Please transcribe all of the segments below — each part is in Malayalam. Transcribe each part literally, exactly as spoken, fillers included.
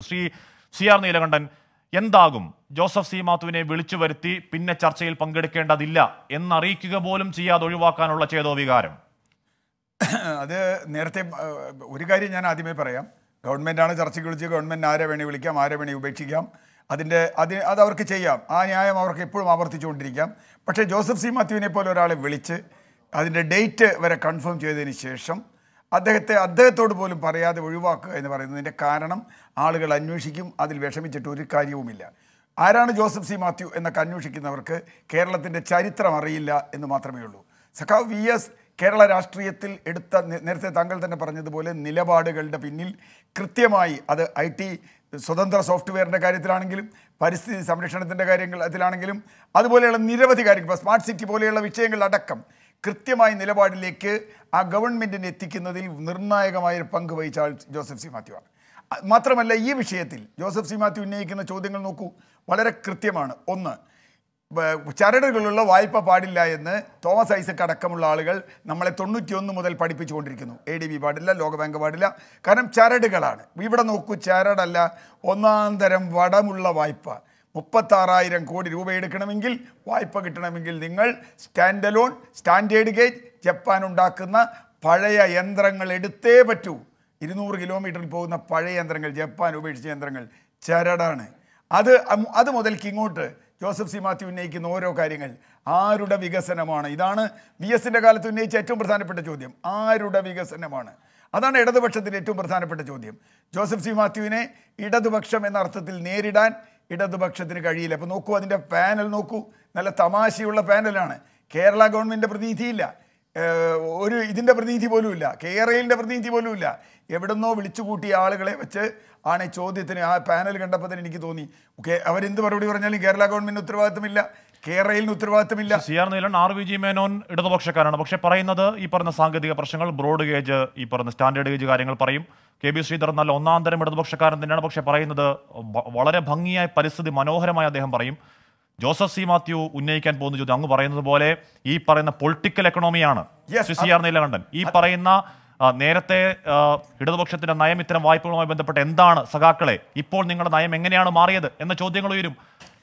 Sri C R Nilagandan, Yendagum, Joseph C. Mathune, Vilchuverti, Pinna Churchill, Pangadikenda Dilla, Enarika Bolum Chia, Dorivakan or Lachedo Vigarum. There Nerte Urigari and Adime Paraya, Government and Churchill, Government Nara when you will come, Ara when you Bechigam, Adinde Ada Orkechea, I am our Kepur Mavartijo Drigam, but a Joseph C. Mathune Polora Vilche, Adinde date were a confirmed Jay initiation. അദ്ദേഹത്തെ അദ്ദേഹത്തോടുപോലും പറയാതെ ഒഴിവാക്കുക എന്ന് പറയുന്നതിന്റെ കാരണം ആളുകൾ അന്വേഷിക്കും അതിൽ വിഷമിച്ചിട്ട് ഒരു കാര്യവുമില്ല ആരാണ് ജോസഫ് സി മാത്യു എന്ന അന്വേഷിക്കുന്നവർക്ക് കേരളത്തിന്റെ ചരിത്രം അറിയില്ല എന്ന് മാത്രമേ ഉള്ളൂ സഖാവ് വിഎസ് കേരള രാഷ്ട്രീയത്തിൽ എടുത്ത നേരത്തെ താങ്കൾ തന്നെ പറഞ്ഞതുപോലെ നിലപാടുകളുടെ പിന്നിൽ കൃത്യമായി അത് ഐടി സ്വതന്ത്ര സോഫ്റ്റ്വെയറിന്റെ കാര്യത്തിലാണെങ്കിലും പരിസ്ഥിതി സംരക്ഷണത്തിന്റെ കാര്യങ്ങളിലാണെങ്കിലും അതുപോലെയുള്ള നിരവധി കാര്യങ്ങൾ സ്മാർട്ട് സിറ്റി പോലെയുള്ള വിഷയങ്ങൾ അടക്കം കൃത്യമായി നിലപാടിലേക്ക് ആ ഗവൺമെന്റിനെ എത്തിക്കുന്നതിൽ നിർണായകമായ പങ്ക് വഹിച്ച ജോസഫ് സി മാത്യു ആണ് മാത്രമല്ല ഈ വിഷയത്തിൽ ജോസഫ് സി മാത്യു ഉന്നയിക്കുന്ന ചോദ്യങ്ങൾ നോക്കൂ വളരെ കൃത്യമാണ് ഒന്ന് ചരടുകളുള്ള വായ്പ പാടില്ല എന്ന് തോമസ് ഐസക് അടക്കമുള്ള ആളുകൾ നമ്മളെ തൊണ്ണൂറ്റി ഒന്ന് മുതൽ പഠിപ്പിച്ചുകൊണ്ടിരിക്കുന്നു എഡിബി പാടില്ല ലോകബാങ്ക് പാടില്ല കാരണം ചരടുകളാണ് ഇവിടെ നോക്കൂ ചരടല്ല ഒന്നാം തരം വടമുള്ള വായ്പ മുപ്പത്താറായിരം കോടി രൂപ എടുക്കണമെങ്കിൽ വായ്പ കിട്ടണമെങ്കിൽ നിങ്ങൾ stand alone standard gauge Japan ഉണ്ടാക്കുന്ന പഴയ യന്ത്രങ്ങൾ എടുത്തേ പറ്റൂ ഇരുന്നൂറ് കിലോമീറ്ററിൽ പോകുന്ന പഴയ യന്ത്രങ്ങൾ ജപ്പാൻ ഉപയോഗിച്ച യന്ത്രങ്ങൾ ചരടാണ് അത് അത് മുതൽക്ക് ഇങ്ങോട്ട് ജോസഫ് സി മാത്യു ഉന്നയിക്കുന്ന ഓരോ കാര്യങ്ങൾ ആരുടെ വികസനമാണ് ഇതാണ് വി എസിൻ്റെ കാലത്ത് ഉന്നയിച്ച ഏറ്റവും പ്രധാനപ്പെട്ട ചോദ്യം ആരുടെ വികസനമാണ് അതാണ് ഇടതുപക്ഷത്തിൻ്റെ ഏറ്റവും പ്രധാനപ്പെട്ട ചോദ്യം ജോസഫ് സി മാത്യുവിനെ ഇടതുപക്ഷം എന്ന അർത്ഥത്തിൽ നേരിടാൻ ഇടതുപക്ഷത്തിന് കഴിയില്ല അപ്പോൾ നോക്കൂ അതിൻ്റെ പാനൽ നോക്കൂ നല്ല തമാശയുള്ള പാനലാണ് കേരള ഗവൺമെൻറ്റിൻ്റെ പ്രതിനിധിയില്ല ഒരു ഇതിൻ്റെ പ്രതിനിധി പോലും ഇല്ല കേരളത്തിൻ്റെ പ്രതിനിധി പോലും ഇല്ല എവിടുന്നോ വിളിച്ചുകൂട്ടിയ ആളുകളെ വെച്ച് ആണ് ചോദ്യത്തിന് ആ പാനൽ കണ്ടപ്പോൾ തന്നെ എനിക്ക് തോന്നി ഓക്കെ അവരെന്ത് മറുപടി പറഞ്ഞാലും കേരള ഗവൺമെൻറ്റിന് ഉത്തരവാദിത്തമില്ല കേരളയിൽ ഉത്തരവാദിത്തമില്ല C R Neelan R V G Menon ഇടതുപക്ഷക്കാരാണ് പക്ഷേ പറയുന്നത് ഈ പറഞ്ഞ സാങ്കേതിക പ്രശ്നങ്ങൾ ബ്രോഡ് ഗേജ് ഈ പറഞ്ഞ സ്റ്റാൻഡേർഡ് ഗേജ് കാര്യങ്ങൾ പറയും കെ ബി ശ്രീധരൻ നല്ല ഒന്നാം തരം ഇടതുപക്ഷക്കാരൻ തന്നെയാണ് പക്ഷേ പറയുന്നത് വളരെ ഭംഗിയായ പരിസ്ഥിതി മനോഹരമായി അദ്ദേഹം പറയും ജോസഫ് സി മാത്യു ഉന്നയിക്കാൻ പോകുന്ന ചോദ്യം അങ്ങ് പറയുന്നത് പോലെ ഈ പറയുന്ന പൊളിറ്റിക്കൽ എക്കണോമിയാണ് സി ആർ നീലകണ്ഠൻ ഈ പറയുന്ന നേരത്തെ ഇടതുപക്ഷത്തിന്റെ നയം ഇത്തരം വായ്പകളുമായി ബന്ധപ്പെട്ട് എന്താണ് സഖാക്കളെ ഇപ്പോൾ നിങ്ങളുടെ നയം എങ്ങനെയാണ് മാറിയത് എന്ന ചോദ്യങ്ങൾ ഉയരും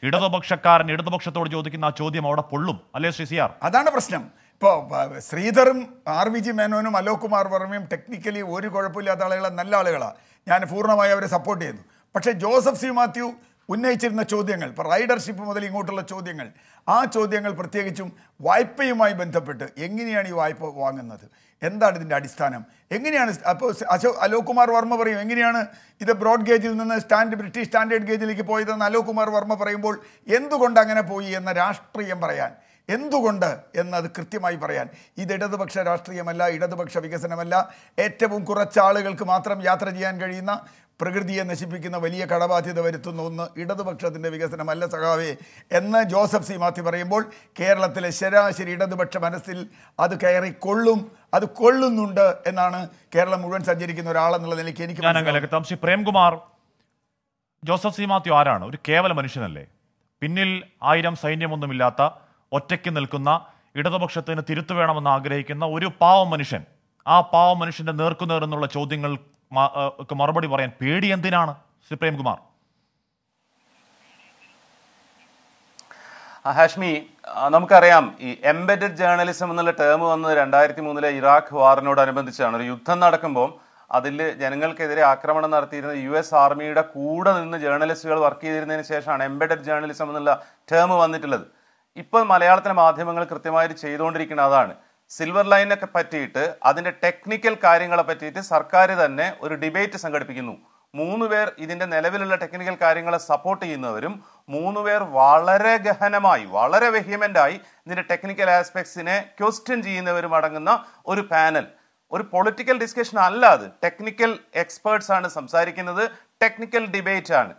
ഇടതുപക്ഷക്കാരൻ ഇടതുപക്ഷത്തോട് ചോദിക്കുന്ന ആ ചോദ്യം അവിടെ പൊള്ളും അല്ലേ ശ്രീ സി ആർ അതാണ് പ്രശ്നം ഇപ്പോൾ ശ്രീധറും ആർ വി ജി മേനോനും അലോക് കുമാർ വർമ്മയും ടെക്നിക്കലി ഒരു കുഴപ്പമില്ലാത്ത ആളുകളാണ് നല്ല ആളുകളാണ് ഞാൻ പൂർണ്ണമായി അവരെ സപ്പോർട്ട് ചെയ്യുന്നു പക്ഷേ ജോസഫ് സി മാത്യു ഉന്നയിച്ചിരുന്ന ചോദ്യങ്ങൾ ഇപ്പോൾ റൈഡർഷിപ്പ് മുതൽ ഇങ്ങോട്ടുള്ള ചോദ്യങ്ങൾ ആ ചോദ്യങ്ങൾ പ്രത്യേകിച്ചും വായ്പയുമായി ബന്ധപ്പെട്ട് എങ്ങനെയാണ് ഈ വായ്പ വാങ്ങുന്നത് എന്താണ് ഇതിൻ്റെ അടിസ്ഥാനം എങ്ങനെയാണ് അപ്പോൾ അശോക് അലോക് കുമാർ വർമ്മ പറയും എങ്ങനെയാണ് ഇത് ബ്രോഡ് ഗേജിൽ നിന്ന് സ്റ്റാൻഡ് ബ്രിട്ടീഷ് സ്റ്റാൻഡേർഡ് ഗേജിലേക്ക് പോയതെന്ന് അലോക് കുമാർ വർമ്മ പറയുമ്പോൾ എന്തുകൊണ്ട് അങ്ങനെ പോയി എന്ന രാഷ്ട്രീയം പറയാൻ എന്തുകൊണ്ട് എന്നത് കൃത്യമായി പറയാൻ ഇത് ഇടതുപക്ഷ രാഷ്ട്രീയമല്ല ഇടതുപക്ഷ വികസനമല്ല ഏറ്റവും കുറച്ച് ആളുകൾക്ക് മാത്രം യാത്ര ചെയ്യാൻ കഴിയുന്ന പ്രകൃതിയെ നശിപ്പിക്കുന്ന വലിയ കടബാധ്യത വരുത്തുന്ന ഒന്ന് ഇടതുപക്ഷത്തിൻ്റെ വികസനമല്ല സഖാവേ എന്ന് ജോസഫ് സി മാത്യു പറയുമ്പോൾ കേരളത്തിലെ ശരാശരി ഇടതുപക്ഷ മനസ്സിൽ അത് കയറി കൊള്ളും അത് കൊള്ളുന്നുണ്ട് എന്നാണ് കേരളം മുഴുവൻ സഞ്ചരിക്കുന്ന ഒരാളെന്നുള്ള നിലയ്ക്ക് എനിക്ക് പ്രേംകുമാർ ജോസഫ് സി മാത്യു ആരാണ് ഒരു കേവല മനുഷ്യനല്ലേ പിന്നിൽ ആയിരം സൈന്യമൊന്നുമില്ലാത്ത ഒറ്റയ്ക്ക് നിൽക്കുന്ന ഇടതുപക്ഷത്തിന് തിരുത്തു വേണമെന്ന് ആഗ്രഹിക്കുന്ന ഒരു പാവം മനുഷ്യൻ ആ പാവം മനുഷ്യന്റെ നേർക്കുനേർ എന്നുള്ള ചോദ്യങ്ങൾ മറുപടി പറയാൻ പേടി എന്തിനാണ് ശ്രീ പ്രേംകുമാർ ഹാഷ്മി നമുക്കറിയാം ഈ എംബെഡഡ് ജേർണലിസം എന്നുള്ള ടേം വന്നത് രണ്ടായിരത്തി മൂന്നിലെ ഇറാഖ് വാറിനോടനുബന്ധിച്ചാണ് ഒരു യുദ്ധം നടക്കുമ്പോൾ അതിൽ ജനങ്ങൾക്കെതിരെ ആക്രമണം നടത്തിയിരുന്ന യു എസ് ആർമിയുടെ കൂടെ നിന്ന് ജേർണലിസ്റ്റുകൾ വർക്ക് ചെയ്തിരുന്നതിന് ശേഷമാണ് എംബെഡഡ് ജേർണലിസം എന്നുള്ള ടേം വന്നിട്ടുള്ളത് ഇപ്പോൾ മലയാളത്തിലെ മാധ്യമങ്ങൾ കൃത്യമായിട്ട് ചെയ്തുകൊണ്ടിരിക്കുന്ന അതാണ് സിൽവർ ലൈനൊക്കെ പറ്റിയിട്ട് അതിൻ്റെ ടെക്നിക്കൽ കാര്യങ്ങളെ പറ്റിയിട്ട് സർക്കാർ തന്നെ ഒരു ഡിബേറ്റ് സംഘടിപ്പിക്കുന്നു മൂന്ന് പേർ ഇതിൻ്റെ നിലവിലുള്ള ടെക്നിക്കൽ കാര്യങ്ങളെ സപ്പോർട്ട് ചെയ്യുന്നവരും മൂന്ന് പേർ വളരെ ഗഹനമായി വളരെ വെഹിമെൻ്റായി ഇതിൻ്റെ ടെക്നിക്കൽ ആസ്പെക്ട്സിനെ ക്വസ്റ്റ്യൻ ചെയ്യുന്നവരും അടങ്ങുന്ന ഒരു പാനൽ ഒരു പൊളിറ്റിക്കൽ ഡിസ്കഷൻ അല്ല അത് ടെക്നിക്കൽ എക്സ്പേർട്സ് ആണ് സംസാരിക്കുന്നത് ടെക്നിക്കൽ ഡിബേറ്റ് ആണ്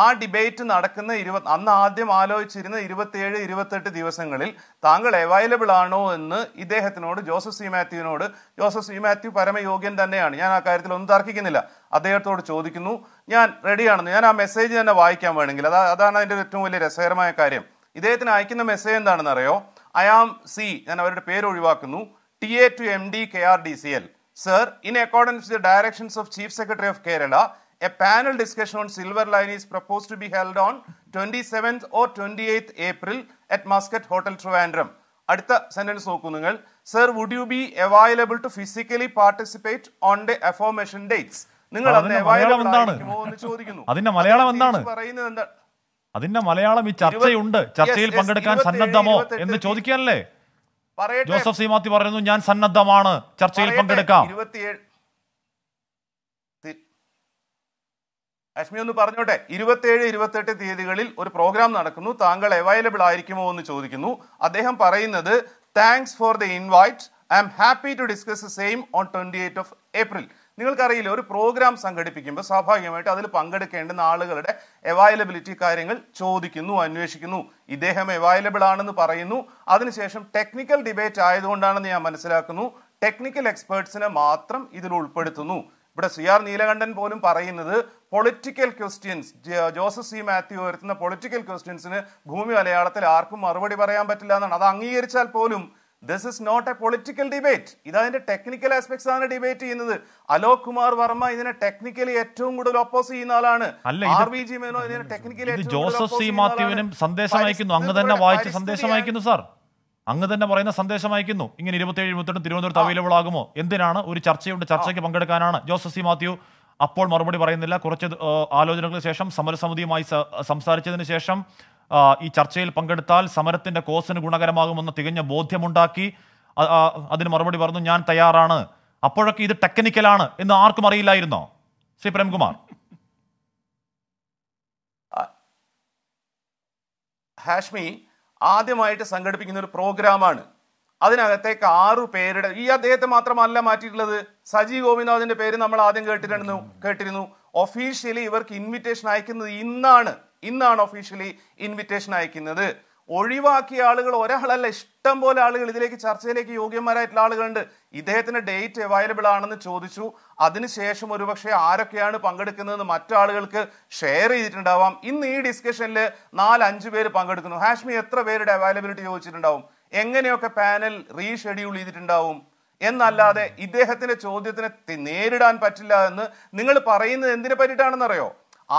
ആ ഡിബേറ്റ് നടക്കുന്ന ഇരുപത് അന്ന് ആദ്യം ആലോചിച്ചിരുന്ന ഇരുപത്തിയേഴ് ഇരുപത്തെട്ട് ദിവസങ്ങളിൽ താങ്കൾ അവൈലബിൾ ആണോ എന്ന് ഇദ്ദേഹത്തിനോട് ജോസഫ് സി മാത്യുവിനോട് ജോസഫ് സി മാത്യു പരമയോഗ്യൻ തന്നെയാണ് ഞാൻ ആ കാര്യത്തിൽ ഒന്നും തർക്കിക്കുന്നില്ല അദ്ദേഹത്തോട് ചോദിക്കുന്നു ഞാൻ റെഡിയാണെന്ന് ഞാൻ ആ മെസ്സേജ് തന്നെ വായിക്കാൻ വേണമെങ്കിൽ അതാ അതാണ് അതിൻ്റെ ഏറ്റവും വലിയ രസകരമായ കാര്യം ഇദ്ദേഹത്തിന് അയക്കുന്ന മെസ്സേജ് എന്താണെന്ന് അറിയോ ഐ ആം സി ഞാൻ അവരുടെ പേര് ഒഴിവാക്കുന്നു T A to M D K R D C L sir in accordance with the directions of chief secretary of Kerala a panel discussion on Silver Line is proposed to be held on twenty-seventh or twenty-eighth April at Muscat Hotel Trivandrum. Adutha sentence nokku ningal. Sir, would you be available to physically participate on the aforementioned dates? Ningal adine available aayikkumo ennu chodikkunnu. Adinne Malayalam endanu? Parayunnathu adinne Malayalam ee charchayundu. Charchayil pankadukkan sannaddamo ennu chodikkalle. Joseph C. Mathew parayunnu njan sannaddamanu charchayil pankedukkam. Ashmi onnu paranjotte twenty-seven twenty-eight തീയതികളിൽ ഒരു പ്രോഗ്രാം നടക്കുന്നു താങ്കൾ അവൈലബിൾ ആയിരിക്കുമോ എന്ന് ചോദിക്കുന്നു അദ്ദേഹം പറയുന്നത് thanks for the invite I am happy to discuss the same on twenty-eighth of April നിങ്ങൾക്കറിയില്ല ഒരു പ്രോഗ്രാം സംഘടിപ്പിക്കുമ്പോൾ സ്വാഭാവികമായിട്ട് അതിൽ പങ്കെടുക്കേണ്ട ആളുകളുടെ അവൈലബിലിറ്റി കാര്യങ്ങൾ ചോദിക്കുന്നു അന്വേഷിക്കുന്നു ഇദ്ദേഹം അവൈലബിൾ ആണെന്ന് പറയുന്നു അതിനുശേഷം ടെക്നിക്കൽ ഡിബേറ്റ് ആയതുകൊണ്ടാണെന്ന് ഞാൻ മനസ്സിലാക്കുന്നു ടെക്നിക്കൽ എക്സ്പെർട്സിനെ മാത്രം ഇതിൽ ഉൾപ്പെടുത്തുന്നു But as C R Neelakandan polum parayunnathu political questions, Joseph C. Mathew uyathunna political questions in Bhoomi Malayalathil aarkkum marupadi parayan pattilla ennu adu angikarichal polum. This is not a political debate. Ithu adinte technical aspects aanu debate cheyyunnathu. Alok Kumar Varma idine technically ettavum koodu oppose cheyyunna aalaanu. R V G Meno idine technically ettavum Joseph C. Mathewinum sandesham ayikkunnu. Ange thanne vaayichu sandesham ayikkunnu sir. Ange thanne parayunna sandesham ayikkunnu. Ingane twenty-seven twenty-eight Thiruvananthapuram available aagumo? Endinanu oru ചർച്ചയുണ്ട് ചർച്ചയ്ക്ക് പങ്കെടുക്കാനാണ് ജോസഫ് സി മാത്യു അപ്പോൾ മറുപടി പറയുന്നില്ല കുറച്ച് ആലോചനകൾക്ക് ശേഷം സമരസമിതിയുമായി സംസാരിച്ചതിന് ശേഷം ഈ ചർച്ചയിൽ പങ്കെടുത്താൽ സമരത്തിന്റെ കോസിന് ഗുണകരമാകുമെന്ന തികഞ്ഞ ബോധ്യമുണ്ടാക്കി അതിന് മറുപടി പറഞ്ഞു ഞാൻ തയ്യാറാണ് അപ്പോഴൊക്കെ ഇത് ടെക്നിക്കലാണ് എന്ന് ആർക്കും അറിയില്ലായിരുന്നോ ശ്രീ പ്രേംകുമാർ ഹാഷ്മി ആദ്യമായിട്ട് സംഘടിപ്പിക്കുന്ന ഒരു പ്രോഗ്രാമാണ് അതിനകത്തേക്ക് ആറു പേരുടെ ഈ അദ്ദേഹത്തെ മാത്രമല്ല മാറ്റിയിട്ടുള്ളത് സജി ഗോപിനാഥിന്റെ പേര് നമ്മൾ ആദ്യം കേട്ടിരുന്നു കേട്ടിരുന്നു ഒഫീഷ്യലി ഇവർക്ക് ഇൻവിറ്റേഷൻ അയക്കുന്നത് ഇന്നാണ് ഇന്നാണ് ഒഫീഷ്യലി ഇൻവിറ്റേഷൻ അയക്കുന്നത് ഒഴിവാക്കിയ ആളുകൾ ഒരാളല്ല ഇഷ്ടം പോലെ ആളുകൾ ഇതിലേക്ക് ചർച്ചയിലേക്ക് യോഗ്യന്മാരായിട്ടുള്ള ആളുകളുണ്ട് ഇദ്ദേഹത്തിന് ഡേറ്റ് അവൈലബിൾ ആണെന്ന് ചോദിച്ചു അതിനുശേഷം ഒരുപക്ഷെ ആരൊക്കെയാണ് പങ്കെടുക്കുന്നതെന്ന് മറ്റാളുകൾക്ക് ഷെയർ ചെയ്തിട്ടുണ്ടാവാം ഇന്ന് ഈ ഡിസ്കഷനിൽ നാല് അഞ്ച് പേര് പങ്കെടുക്കുന്നു ഹാഷ്മി എത്ര പേരുടെ അവൈലബിലിറ്റി ചോദിച്ചിട്ടുണ്ടാവും എങ്ങനെയൊക്കെ പാനൽ റീഷെഡ്യൂൾ ചെയ്തിട്ടുണ്ടാവും എന്നല്ലാതെ ഇദ്ദേഹത്തിന്റെ ചോദ്യത്തിനെ നേരിടാൻ പറ്റില്ല എന്ന് നിങ്ങൾ പറയുന്നത് എന്തിനെ പറ്റിയിട്ടാണെന്നറിയോ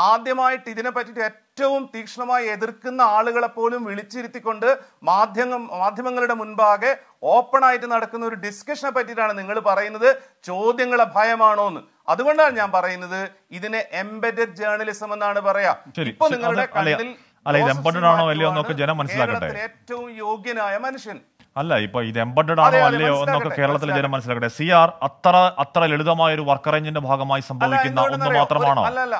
ആദ്യമായിട്ട് ഇതിനെ പറ്റിയിട്ട് ഏറ്റവും തീക്ഷ്ണമായി എതിർക്കുന്ന ആളുകളെ പോലും വിളിച്ചിരുത്തിക്കൊണ്ട് മാധ്യമം മാധ്യമങ്ങളുടെ മുൻപാകെ ഓപ്പൺ ആയിട്ട് നടക്കുന്ന ഒരു ഡിസ്കഷനെ പറ്റിയിട്ടാണ് നിങ്ങൾ പറയുന്നത് ചോദ്യങ്ങളെ ഭയമാണോ എന്ന് അതുകൊണ്ടാണ് ഞാൻ പറയുന്നത് ഇതിനെ എംബെഡഡ് ജേർണലിസം എന്നാണ് പറയാ ഇപ്പൊ നിങ്ങളുടെ കണ്ണിൽ അല്ല ഇത് എംബഡഡ് ആണോ അല്ലയോ എന്നൊക്കെ ജനം മനസ്സിലാക്കട്ടെ ഏറ്റവും യോഗ്യനായ മനുഷ്യൻ അല്ല ഇപ്പൊ ഇത് എംബഡഡ് ആണോ അല്ലയോ എന്നൊക്കെ കേരളത്തിലെ ജനം മനസ്സിലാക്കട്ടെ സി ആർ അത്ര അത്ര ലളിതമായ ഒരു വർക്ക് അറേഞ്ചിന്റെ ഭാഗമായി സംഭവിക്കുന്ന ഒന്ന് മാത്രമാണോ അല്ല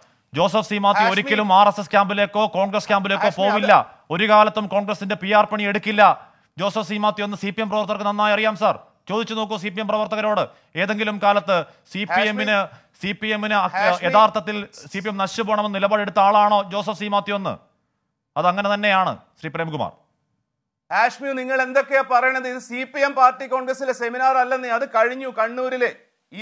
ജോസഫ് സി മാത്യു ഒരിക്കലും ആർ എസ് എസ് ക്യാമ്പിലേക്കോ കോൺഗ്രസ് ക്യാമ്പിലേക്കോ പോവില്ല ഒരു കാലത്തും കോൺഗ്രസിന്റെ പി ആർ പണി എടുക്കില്ല ജോസഫ് സി മാത്യു എന്ന് സി പി എം പ്രവർത്തകർക്ക് നന്നായി അറിയാം സാർ ചോദിച്ചു നോക്കൂ സി പി എം പ്രവർത്തകരോട് ഏതെങ്കിലും കാലത്ത് സി പി എമ്മിന് സി പി എമ്മിന് യഥാർത്ഥത്തിൽ സി പി എം നശിച്ചു പോകണമെന്ന് നിലപാടെടുത്ത ആളാണോ ജോസഫ് സി മാത്യു എന്ന് അത് അങ്ങനെ തന്നെയാണ് ശ്രീ പ്രേംകുമാർ ആഷ്മിയു നിങ്ങൾ എന്തൊക്കെയാ പറയണത് ഇത് സി പി എം പാർട്ടി കോൺഗ്രസിലെ സെമിനാർ അല്ലെന്ന് അത് കഴിഞ്ഞു കണ്ണൂരിലെ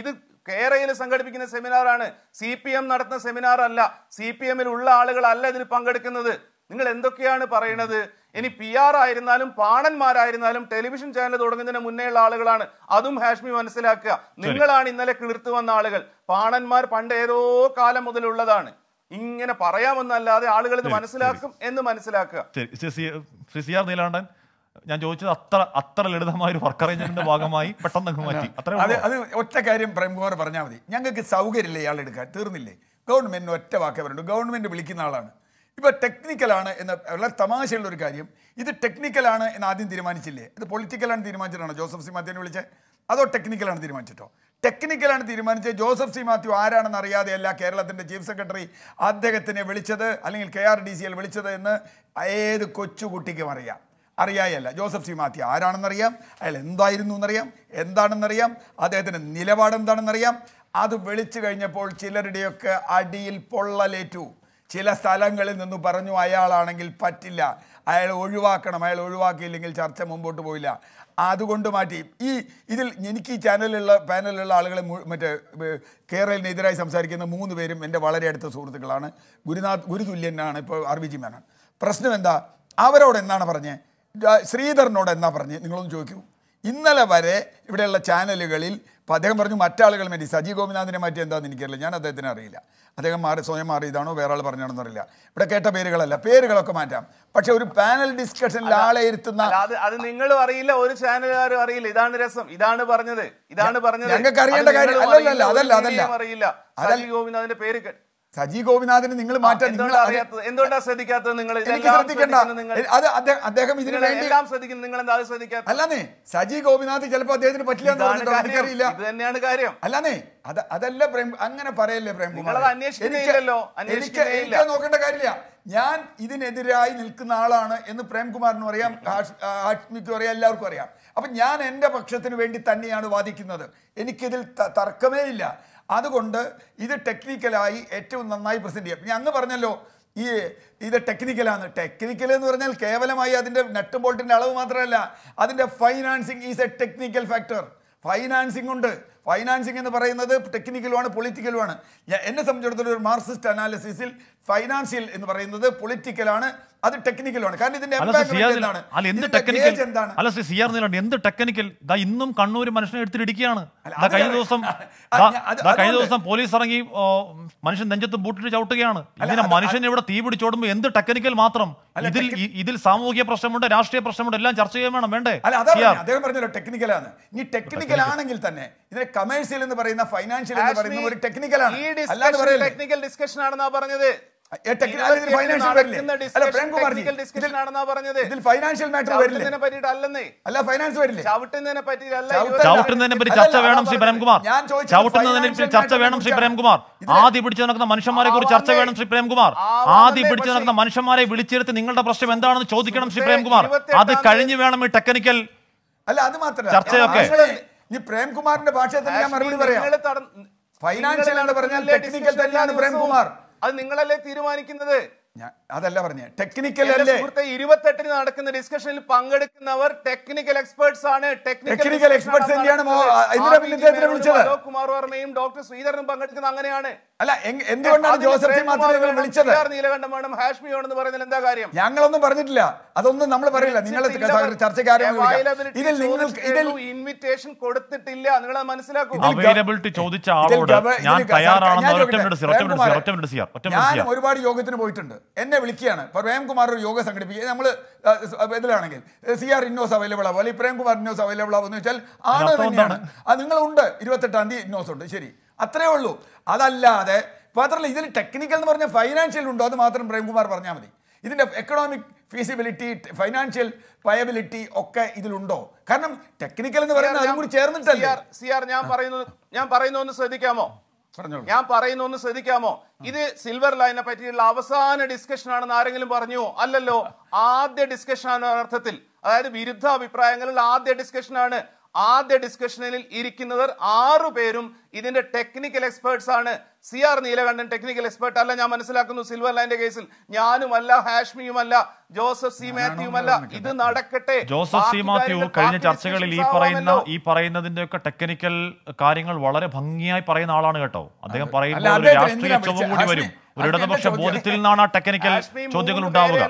ഇത് കേരളയിൽ സംഘടിപ്പിക്കുന്ന സെമിനാറാണ് സി പി എം നടത്തുന്ന സെമിനാർ അല്ല സി പി എമ്മിൽ ഉള്ള ആളുകളല്ല ഇതിന് പങ്കെടുക്കുന്നത് നിങ്ങൾ എന്തൊക്കെയാണ് പറയുന്നത് ഇനി പി ആർ ആയിരുന്നാലും പാണന്മാരായിരുന്നാലും ടെലിവിഷൻ ചാനൽ തുടങ്ങുന്നതിന് മുന്നേയുള്ള ആളുകളാണ് അതും ഹാഷ്മി മനസ്സിലാക്കുക നിങ്ങളാണ് ഇന്നലെ കിളിർത്തു വന്ന ആളുകൾ പാണന്മാർ പണ്ട് ഏതോ കാലം മുതലുള്ളതാണ് ഇങ്ങനെ പറയാമെന്നല്ലാതെ ആളുകൾ ഇത് മനസ്സിലാക്കും എന്ന് മനസ്സിലാക്കുക ഞാൻ ചോദിച്ചത് അത്ര അത്ര ലളിതമായ ഒരു വർക്ക് അറേഞ്ച്മെന്റിന്റെ ഭാഗമായി പെട്ടെന്ന് മാറ്റി അത് ഒറ്റ കാര്യം പ്രേംകുമാർ പറഞ്ഞാൽ മതി ഞങ്ങൾക്ക് സൗകര്യമില്ല ഇയാൾ എടുക്കാൻ തീർന്നില്ലേ ഗവൺമെന്റിന് ഒറ്റ വാക്കേ പറയുള്ളൂ ഗവൺമെന്റ് വിളിക്കുന്ന ആളാണ് ഇപ്പൊ ടെക്നിക്കലാണ് എന്ന് വളരെ തമാശയുള്ള ഒരു കാര്യം ഇത് ടെക്നിക്കലാണ് എന്ന് ആദ്യം തീരുമാനിച്ചില്ലേ ഇത് പൊളിറ്റിക്കലാണ് തീരുമാനിച്ചിട്ടാണോ ജോസഫ് സി മാത്യുവിനെ വിളിച്ചത് അതോ ടെക്നിക്കലാണ് തീരുമാനിച്ചിട്ടോ ടെക്നിക്കലാണ് തീരുമാനിച്ചത് ജോസഫ് സി മാത്യു ആരാണെന്ന് അറിയാതെയല്ല കേരളത്തിൻ്റെ ചീഫ് സെക്രട്ടറി അദ്ദേഹത്തിനെ വിളിച്ചത് അല്ലെങ്കിൽ കെ ആർ ഡി സിയിൽ വിളിച്ചത് എന്ന് ഏത് കൊച്ചുകുട്ടിക്കും അറിയാം അറിയായല്ല ജോസഫ് സി മാത്യു ആരാണെന്നറിയാം അയാൾ എന്തായിരുന്നു എന്നറിയാം എന്താണെന്നറിയാം അദ്ദേഹത്തിൻ്റെ നിലപാടെന്താണെന്നറിയാം അത് വിളിച്ചു കഴിഞ്ഞപ്പോൾ ചിലരുടെയൊക്കെ അടിയിൽ പൊള്ളലേറ്റു ചില സ്ഥലങ്ങളിൽ നിന്ന് പറഞ്ഞു അയാളാണെങ്കിൽ പറ്റില്ല അയാൾ ഒഴിവാക്കണം അയാൾ ഒഴിവാക്കിയില്ലെങ്കിൽ ചർച്ച മുമ്പോട്ട് പോവില്ല അതുകൊണ്ട് മാറ്റി ഈ ഇതിൽ എനിക്ക് ഈ ചാനലിലുള്ള പാനലിലുള്ള ആളുകളെ മറ്റേ കേരളത്തിനെതിരായി സംസാരിക്കുന്ന മൂന്ന് പേരും എൻ്റെ വളരെ അടുത്ത സുഹൃത്തുക്കളാണ് ഗുരുനാഥ് ഗുരുതുല്യനാണ് ഇപ്പോൾ ആർവിജി മേനോൻ പ്രശ്നം എന്താ അവരോട് എന്താണ് പറഞ്ഞേ ശ്രീധരനോട് എന്താ പറഞ്ഞേ നിങ്ങളൊന്ന് ചോദിക്കൂ ഇന്നലെ വരെ ഇവിടെയുള്ള ചാനലുകളിൽ അദ്ദേഹം പറഞ്ഞു മറ്റാളുകൾ മാറ്റി സജി ഗോപിനാഥിനെ മാറ്റി എന്താണെന്ന് എനിക്കറിയില്ല ഞാൻ അദ്ദേഹത്തിന് അറിയില്ല അദ്ദേഹം മാറി സ്വയം മാറിയതാണോ വേറെ ആൾ പറഞ്ഞാണെന്ന് അറിയില്ല ഇവിടെ കേട്ട പേരുകളല്ല പേരുകളൊക്കെ മാറ്റാം പക്ഷെ ഒരു പാനൽ ഡിസ്കഷനിൽ ആളെ ഇരുത്തുന്ന അത് നിങ്ങളും അറിയില്ല ഒരു ചാനലുകാരും അറിയില്ല ഇതാണ് രസം ഇതാണ് പറഞ്ഞത് ഇതാണ് പറഞ്ഞത് ഞങ്ങൾക്ക് അറിയേണ്ട കാര്യം അല്ലല്ല അതല്ല അതല്ല അറിയില്ല സജി ഗോപിനാഥിന്റെ പേര് സജി ഗോപിനാഥിനെ നിങ്ങൾ മാറ്റാൻ നിങ്ങൾ അറിയാത്തത് എന്തുകൊണ്ടാണ് ശ്രദ്ധിക്കാത്തത് നിങ്ങൾ അത് അദ്ദേഹം ഇതിനു വേണ്ടി ശ്രദ്ധിക്കുന്നു നിങ്ങൾ എന്താ ശ്രദ്ധിക്കാത്തത് അല്ലാന്നേ സജി ഗോപിനാഥ് ചിലപ്പോൾ അദ്ദേഹത്തിന് പറ്റില്ല എന്ന് പറഞ്ഞിട്ട് എനിക്കറിയില്ല ഇത് തന്നെയാണ് കാര്യം അല്ലാന്നേ അത് അതല്ല പ്രേം അങ്ങനെ പറയല്ലേ പ്രേം കുമാർ അന്വേഷിക്കുന്നില്ലല്ലോ എനിക്ക് നോക്കേണ്ട കാര്യമില്ല ഞാൻ ഇതിനെതിരായി നിൽക്കുന്ന ആളാണ് എന്ന് പ്രേംകുമാറിനും അറിയാം ആഷ്മിക്കും അറിയാം എല്ലാവർക്കും അറിയാം അപ്പൊ ഞാൻ എൻ്റെ പക്ഷത്തിന് വേണ്ടി തന്നെയാണ് വാദിക്കുന്നത് എനിക്കിതിൽ തർക്കമേ ഇല്ല അതുകൊണ്ട് ഇത് ടെക്നിക്കലായി ഏറ്റവും നന്നായി പ്രസന്റ് ചെയ്യാം ഞാൻ അന്ന് പറഞ്ഞല്ലോ ഈ ഇത് ടെക്നിക്കലാണ് ടെക്നിക്കൽ എന്ന് പറഞ്ഞാൽ കേവലമായി അതിൻ്റെ നട്ടും ബോൾട്ടിൻ്റെ അളവ് മാത്രമല്ല അതിൻ്റെ financing is a technical factor financing ഉണ്ട് ഫൈനാൻസിങ് എന്ന് പറയുന്നത് ടെക്നിക്കലുമാണ് പൊളിറ്റിക്കലുമാണ് എന്നെ സംബന്ധിച്ചിടത്തോളം ഒരു മാർക്സിസ്റ്റ് അനാലിസിസിൽ ഫൈനാൻഷ്യൽ എന്ന് പറയുന്നത് പൊളിറ്റിക്കലാണ് അത് ടെക്നിക്കലാണ് കാരണം ഇതിന്റെ എന്ത് ടെക്നിക്കൽ ഇന്നും കണ്ണൂർ മനുഷ്യനെ എടുത്തിടിക്കുകയാണ് കഴിഞ്ഞ ദിവസം കഴിഞ്ഞ ദിവസം പോലീസ് ഇറങ്ങി മനുഷ്യൻ നെഞ്ചത്ത് ബൂട്ടിട്ട് ചവിട്ടുകയാണ് ഇങ്ങനെ മനുഷ്യൻ ഇവിടെ തീ പിടിച്ചോടുമ്പോൾ എന്ത് ടെക്നിക്കൽ മാത്രം ഇതിൽ ഇതിൽ സാമൂഹിക പ്രശ്നമുണ്ട് രാഷ്ട്രീയ പ്രശ്നമുണ്ട് എല്ലാം ചർച്ച ചെയ്യാൻ വേണം വേണ്ടേ അദ്ദേഹം പറഞ്ഞല്ലോ ടെക്നിക്കലാണ് ഇനി ടെക്നിക്കൽ ആണെങ്കിൽ തന്നെ ഇതിനെ കമേഴ്സ്യൽ എന്ന് പറയുന്ന ഫൈനാൻഷ്യൽ എന്ന് പറയുന്ന ഒരു ടെക്നിക്കലാണ് ടെക്നിക്കൽ ഡിസ്കഷൻ ആണെന്നാ പറഞ്ഞത് ആദ്യ പിടിച്ചു നടക്കുന്ന മനുഷ്യന്മാരെ കുറിച്ച് ചർച്ച വേണം ശ്രീ പ്രേംകുമാർ ആദ്യ പിടിച്ചു നടക്കുന്ന മനുഷ്യന്മാരെ വിളിച്ചെടുത്ത് നിങ്ങളുടെ പ്രശ്നം എന്താണെന്ന് ചോദിക്കണം ശ്രീ പ്രേംകുമാർ അത് കഴിഞ്ഞു വേണം ഈ ടെക്നിക്കൽ അല്ല അത് മാത്രമല്ല ചർച്ചയൊക്കെ ഇനി പ്രേംകുമാറിന്റെ ഭാഷയെ തന്നെ ഞാൻ മറുപടി പറയാം ഫൈനാൻഷ്യൽ എന്ന് പറഞ്ഞാൽ ടെക്നിക്കൽ തന്നെയാണ് പ്രേംകുമാർ അത് നിങ്ങളല്ലേ തീരുമാനിക്കുന്നത് അതല്ല പറഞ്ഞേ ടെക്നിക്കൽ അല്ലേ ഇരുപത്തെട്ടിന് നടക്കുന്ന ഡിസ്കഷനിൽ പങ്കെടുക്കുന്നവർ ടെക്നിക്കൽ എക്സ്പേർട്സ് ആണ് ടെക്നിക്കൽ എക്സ്പേർട്സ് തന്നെയാണ് ലോകുമാർ വർമ്മയും ഡോക്ടർ ശ്രീധരനും പങ്കെടുക്കുന്നത് അങ്ങനെയാണ് അല്ല എന്തുകൊണ്ടാണ് ജോസഫ് സി മാത്യുവിനെ വിളിച്ചത് നീലകണ്ഠൻ വേണം ഹാഷ്മിയോണെന്ന് പറയുന്നത് എന്താ കാര്യം ഞങ്ങളൊന്നും പറഞ്ഞിട്ടില്ല അതൊന്നും നമ്മൾ പറയില്ല നിങ്ങളെ ചർച്ചക്കാരും ഇൻവിറ്റേഷൻ കൊടുത്തിട്ടില്ല നിങ്ങളെ മനസ്സിലാക്കും ഞാൻ ഒരുപാട് യോഗത്തിന് പോയിട്ടുണ്ട് എന്നെ വിളിക്കുകയാണ് ഇപ്പോൾ പ്രേംകുമാർ ഒരു യോഗ സംഘടിപ്പിക്കുക നമ്മൾ ഇതിലാണെങ്കിൽ സി ആർ ഇന്നോസ് അവൈലബിൾ ആവും അല്ലെങ്കിൽ പ്രേംകുമാർ ഇന്നോസ് അവൈലബിൾ ആവുമെന്ന് വെച്ചാൽ ആണ് തന്നെയാണ് അത് നിങ്ങളുണ്ട് ഇരുപത്തെട്ടാം തീയതി ഇന്നോസ് ഉണ്ട് ശരി അത്രയേ ഉള്ളൂ അതല്ലാതെ മാത്രമല്ല ഇതിൽ ടെക്നിക്കൽ എന്ന് പറഞ്ഞാൽ ഫൈനാൻഷ്യൽ ഉണ്ടോ അത് മാത്രം പ്രേംകുമാർ പറഞ്ഞാൽ മതി ഇതിൻ്റെ എക്കണോമിക് ഫീസിബിലിറ്റി ഫൈനാൻഷ്യൽ വയബിലിറ്റി ഒക്കെ ഇതിലുണ്ടോ കാരണം ടെക്നിക്കൽ എന്ന് പറയുന്നത് അതും കൂടി ചേർന്നിട്ടല്ലേ സി ആർ ഞാൻ പറയുന്നത് ഞാൻ പറയുന്നത് ഒന്ന് ശ്രദ്ധിക്കാമോ ഞാൻ പറയുന്ന ഒന്ന് ശ്രദ്ധിക്കാമോ ഇത് സിൽവർ ലൈനെ പറ്റിയുള്ള അവസാന ഡിസ്കഷൻ ആണെന്ന് ആരെങ്കിലും പറഞ്ഞു അല്ലല്ലോ ആദ്യ ഡിസ്കഷൻ ആണ് അർത്ഥത്തിൽ അതായത് വിരുദ്ധ അഭിപ്രായങ്ങളിൽ ആദ്യ ഡിസ്കഷൻ ആണ് ആദ്യ ഡിസ്കഷനിൽ ഇരിക്കുന്നവർ ആറു പേരും ഇതിന്റെ ടെക്നിക്കൽ എക്സ്പേർട്സ് ആണ് C R Neelakantan technical expert അല്ല ഞാൻ മനസ്സിലാക്കുന്നു സിൽവർ ലൈൻ്റെ കേസിൽ ഞാനുമല്ല ഹാഷ്മിയുമല്ല ജോസഫ് സി മാത്യുമല്ല ഇത് നടക്കട്ടെ ജോസഫ് സി മാത്യു കഴിഞ്ഞ ചർച്ചകളിൽ ഈ പറയുന്ന ഈ പറയുന്നതിന്റെ ഒക്കെ ടെക്നിക്കൽ കാര്യങ്ങൾ വളരെ ഭംഗിയായി പറയുന്ന ആളാണ് കേട്ടോ അദ്ദേഹം പറയുന്ന ഒരു രാഷ്ട്രീയ ചോദ്യം കൂടി വരും ഒരു ഇടതുപക്ഷ ബോധത്തിൽ നിന്നാണ് ആ ടെക്നിക്കൽ ചോദ്യങ്ങൾ ഉണ്ടാവുക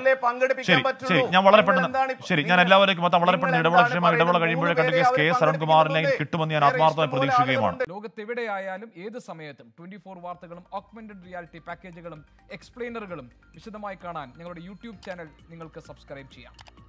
ശരി ശരി ഞാൻ വളരെ പെട്ടെന്ന് ശരി ഞാൻ എല്ലാവരും മൊത്തം വളരെ പെട്ടെന്ന് ഇടപെടൽ ഇടപെടൽ കഴിയുമ്പോഴേ കണ്ടിട്ട് കെ എസ് അരുൺകുമാറിനെ കിട്ടുമെന്ന് ഞാൻ ആത്മാർത്ഥമായി പ്രതീക്ഷിക്കുകയുമാണ് ലോകത്തെവിടെയായാലും ഏത് സമയത്തും ട്വന്റി ഫോർ വാർത്തകളും ഓഗ്മെന്റഡ് റിയാലിറ്റി പാക്കേജുകളും എക്സ്പ്ലെയിനറുകളും വിശദമായി കാണാൻ ഞങ്ങളുടെ യൂട്യൂബ് ചാനൽ നിങ്ങൾക്ക് സബ്സ്ക്രൈബ് ചെയ്യാം.